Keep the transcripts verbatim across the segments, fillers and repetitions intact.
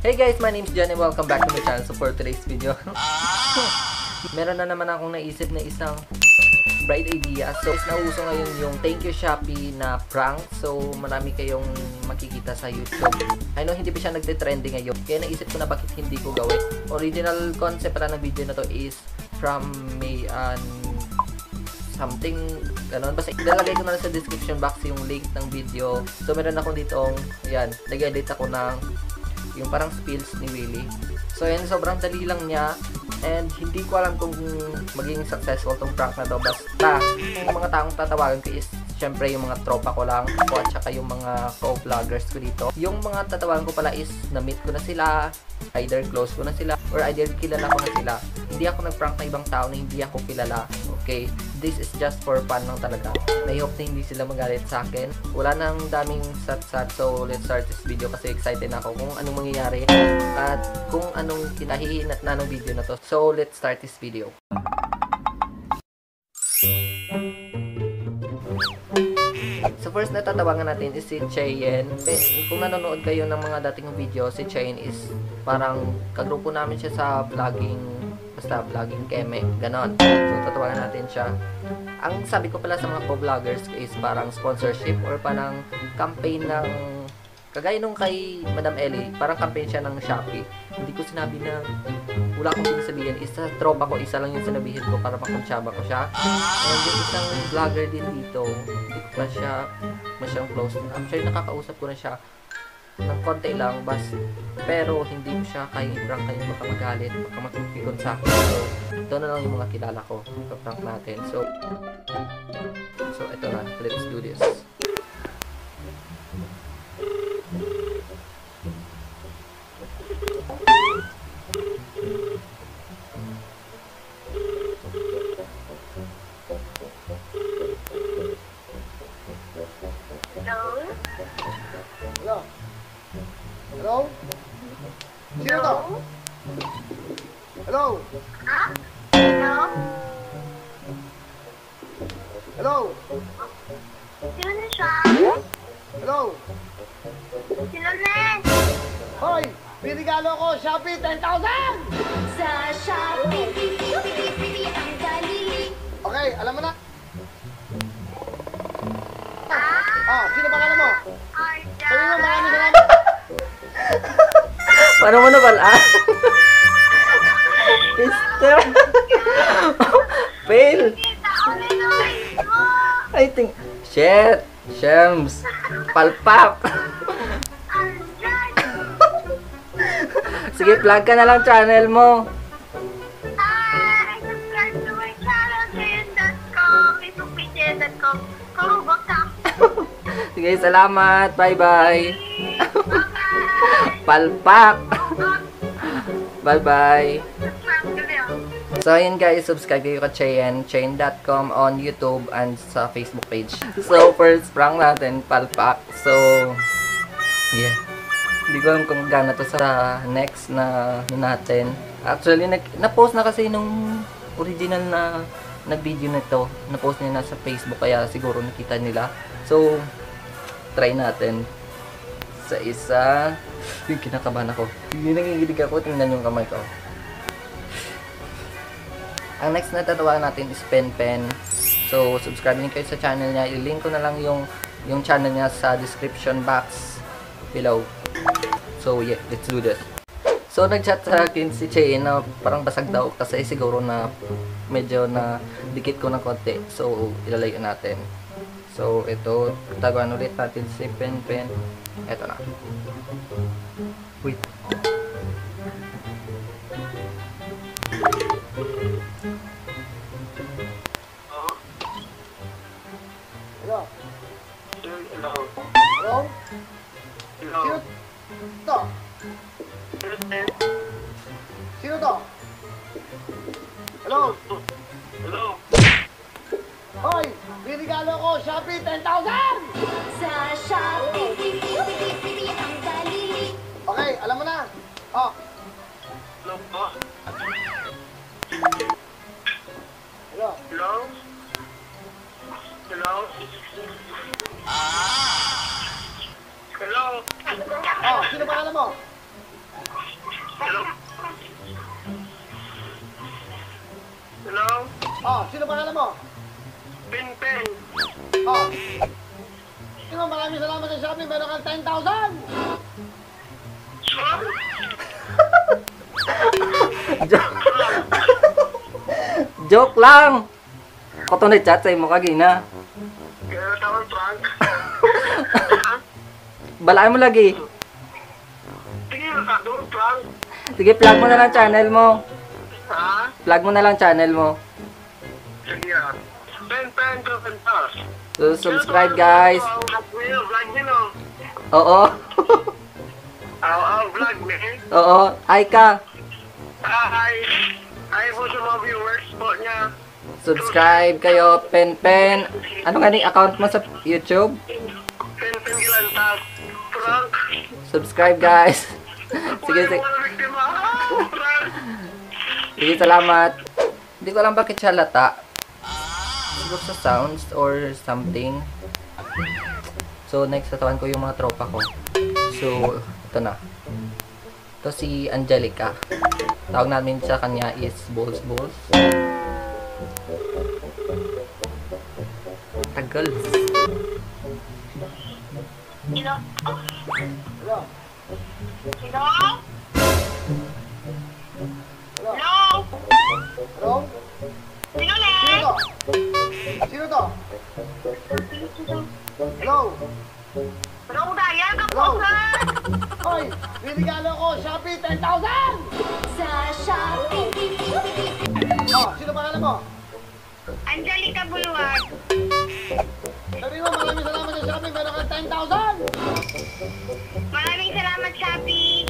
Hey guys, my name is John and welcome back to my channel. So for today's video, meron na naman akong naisip na isang bright idea. So is nauso ngayon yung thank you Shopee na prank. So marami kayong makikita sa YouTube. I know hindi pa siya nagte-trending ngayon, kaya naisip ko na bakit hindi ko gawin. Original concept pala ng video na to is from me and something ganun. Basta ilalagay ko na lang sa description box yung link ng video. So meron akong ditong, ayan, nag-edit ako ng yung parang spills ni Willie. So yan, sobrang dali lang niya and hindi ko alam kung magiging successful tong prank na to. Basta yung mga taong tatawagan ko is syempre yung mga tropa ko lang ako at saka yung mga co-vloggers ko dito. Yung mga tatawagan ko pala is na-meet ko na sila, either close ko na sila or either kilala ko na sila. Hindi ako nag-prank na ibang tao na hindi ako kilala. Okay, this is just for fun lang talaga. I hope na hindi sila magalit sa akin. Wala nang daming sat-sat, so let's start this video kasi excited na ako kung anong mangyayari at kung anong kinahihinat na ng video na to. So let's start this video. So first na tatawagan natin is si Cheyenne. Kung nanonood kayo ng mga dating video, si Cheyenne is parang kagrupo namin siya sa vlogging. Basta vlogging keme, ganon. So tatawagan natin siya. Ang sabi ko pala sa mga co-vloggers is parang sponsorship or parang campaign ng kagaya nung kay Madam Ellie, parang campaign siya ng Shopee. Hindi ko sinabi na wala akong sinasabihin. Isa tropa ko, isa lang yung sinabihin ko para makonsyaba ko siya. And yung isang vlogger din dito, hindi ko pa siya masyang close. Actually nakakausap ko na siya ng konti lang bas, pero hindi ko siya kay prank kayo baka magalit, baka matupikon sa akin. So ito na lang yung mga kilala ko prank natin. So so ito na, let's do this. Hello? Hello? Sino to? Hello? Ha? Hello? Hello? Sino na siya? Hello? Sino na? Hoy! Binigalo ko! Shopee! ten thousand! Sa Shopee! Pili, pili, pili, ang dali! Okay, alam mo na! Ha? Oh, sino pangalan mo? Arda! Sabi mo, marami na lang! Paano mo nabalaan? Mister! Fail! I think... Shit! Shems! Palpak! Sige, plug ka na lang channel mo. Hi! Subscribe to my channel, Cheyenne dot com, Facebook page Cheyenne dot com. Kalubak na ako! Sige, salamat! Bye-bye! Palpak! Bye-bye! So, yun guys, subscribe kayo ka Cheyenne, Cheyenne dot com on YouTube and sa Facebook page. So, first prank natin, palpak. So, yeah. Hindi ko alam kung gana to sa next na natin. Actually, na-post na kasi nung original na nag-video na to. Na-post niya na sa Facebook, kaya siguro nakita nila. So, try natin. Sa isa. Uy, kinakabahan ako. Hindi nangingilig ako. Tingnan yung kamay ko. Ang next na tatawagan natin is Pen Pen. So, subscribe niyo kayo sa channel niya. I-link ko na lang yung, yung channel niya sa description box below. So, yeah. Let's do this. So, nag-chat sa akin si Cheyenne na parang basag daw kasi siguro na medyo na dikit ko ng konti. So, ilalayo natin. So, ito. Taguan ulit natin si Pen Pen. Eto na. Wait. Hello? Hello? Hello? Hello? Sino to? Sino to? Hello? Hello? Hoy! Binigalo ko! Shopee! ten thousand! Sa Shopee! Pili, pili, pili, ang dali! Okay, alam mo na! Oh! Hello po! Hello? Hello? Hello? Hello? Oh, sino pangalan mo? Oh, sino pangalan mo? Pen Pen. Oh. Sino, maraming salamat sa Shopee. Meron kang ten thousand! Sure? Joke. Joke lang! Koto na chat sa'yo mo kagay na. Kaya tawag prank. Balaan mo lagi. Sige, plug mo na lang channel mo. Ha? Plug mo na lang channel mo. Sige ah. Pen Pen Pen Plus. So, subscribe guys. Oo. I'll vlog me. Oo. Hi ka. Hi. Hi po sa mga viewers po niya. Subscribe kayo, Pen Pen. Ano nga yung account mo sa YouTube? Pen Pen Gilantas. Prank. Subscribe guys. Sige, sige. Sige, salamat. Hindi ko alam bakit siya lata. Siguro sa sounds or something. So, next tatawan ko yung mga tropa ko. So, ito na. Ito si Angelica. Tawag namin sa kanya is Balls Balls. Tagal. Hello? Hello? Hello? Hello? Hello? Sino na? Sino to? Hello? Hello, Dayan! Kapusa! Hoy! Binigalo ko! Shopee ten thousand! Sa Shopee! Oh, sino pangalan mo? Angelica Bulwag. Sabi mo, maraming salamat sa Shopee. Meron kang ten thousand! Maraming salamat, Shopee!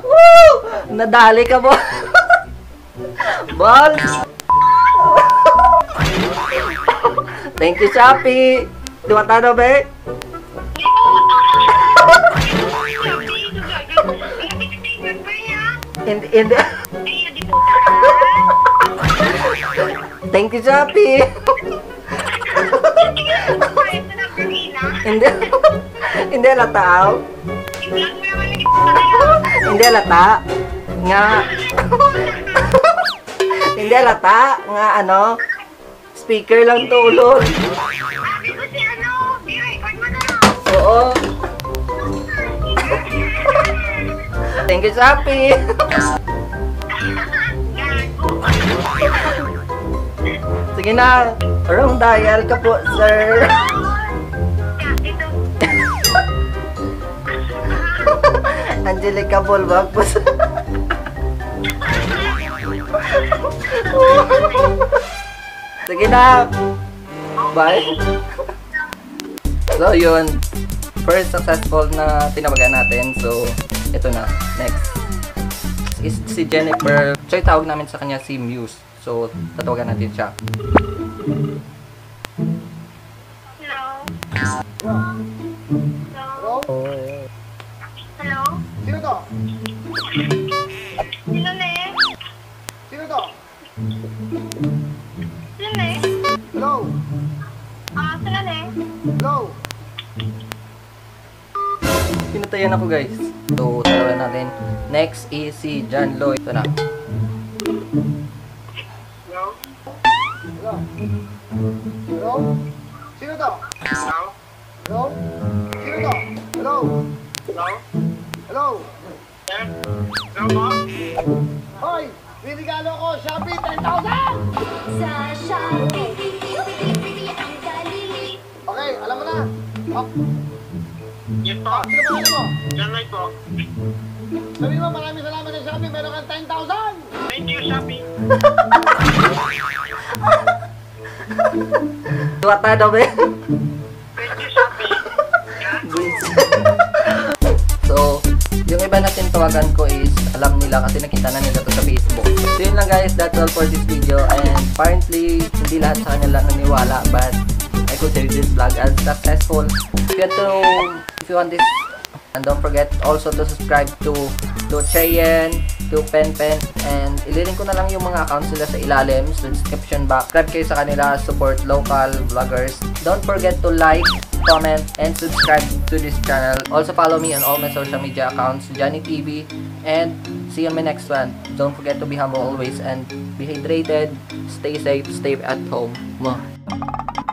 Woo! Nadali ka mo! Ball! Thank you, Shopee! Duwat na, no, babe? In the... In the... Thank you, Shopee! Hindi, hindi lata, aw. Hindi lata. Nga. Hindi lata. Nga, ano? Speaker lang tulog. Sabi ko si ano, i-record mo na lang. Oo. Thank you, Shopee! Sige na, wrong dial ka po, sir. Angelica Bulwag po, sir. Sige na. Bye. So, yun. First successful na tinawagan natin. So, ito na. Next is si Jennifer. So, itawag namin sa kanya si Muse. So, tatawagan natin siya. Hello? Hello? Hello? Hello? Sino to? Sino na eh? Sino to? Sino na eh? Hello? Ah, sino na eh? Hello? Pinatayan ako guys. So, tatawagan natin. Next is si John Lloyd. Ito na. Hello? Hello? Sino to? Hello? Hello? Sino to? Hello? Hello? Hello? Eh? Hello po? Hoy! Binigalo ko! Shopee ten thousand! Sa Shopee! Okay, alam mo na! Hop! Yes po! Sino po alam mo? Janay po! Sabi mo, maraming salamat sa Shopee! Meron kang ten thousand! Thank you, Shopee! Tuwata daw eh. So, yung iba natin tawagan ko is alam nila kasi nakita na nila to sa Facebook. So yun lang guys, that's all for this video. And apparently, hindi lahat sa kanila naniwala, but I consider this vlog as successful. If you want to, if you want this, and don't forget also to subscribe to, to Cheyenne. to Pen Pen, and ililink ko na lang yung mga accounts nila sa ilalim sa description box. Subscribe kayo sa kanila, support local vloggers. Don't forget to like, comment, and subscribe to this channel. Also follow me on all my social media accounts, JohnyyyTV, and see you on my next one. Don't forget to be humble always and be hydrated, stay safe, stay at home. Mwah.